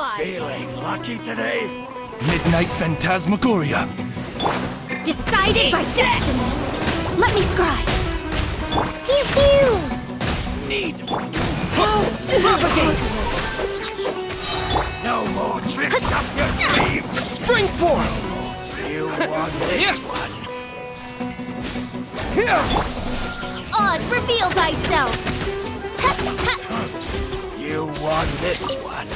alive. Feeling lucky today? Midnight Phantasmagoria. Decided by destiny. Let me scry. Pew pew. Need propagate. No more tricks up your sleeve. Spring forth. You want this one? Oz, reveal thyself. You want this one?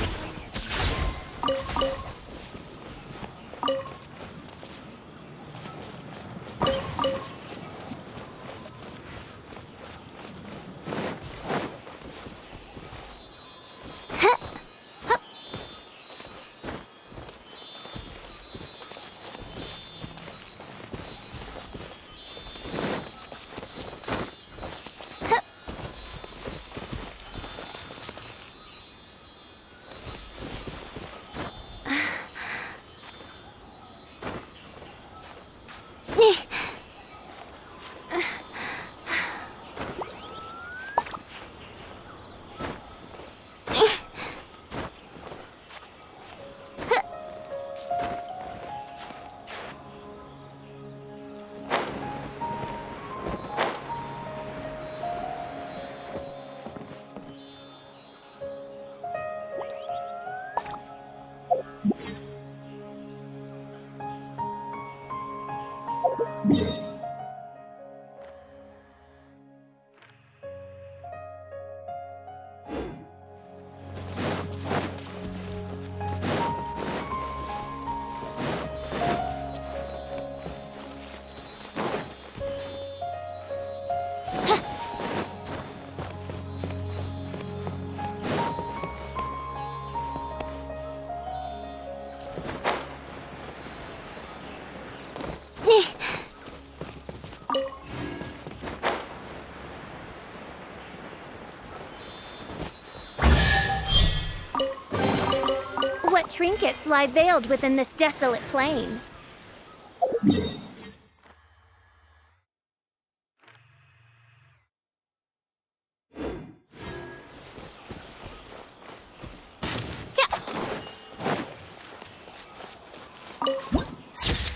Trinkets lie veiled within this desolate plain.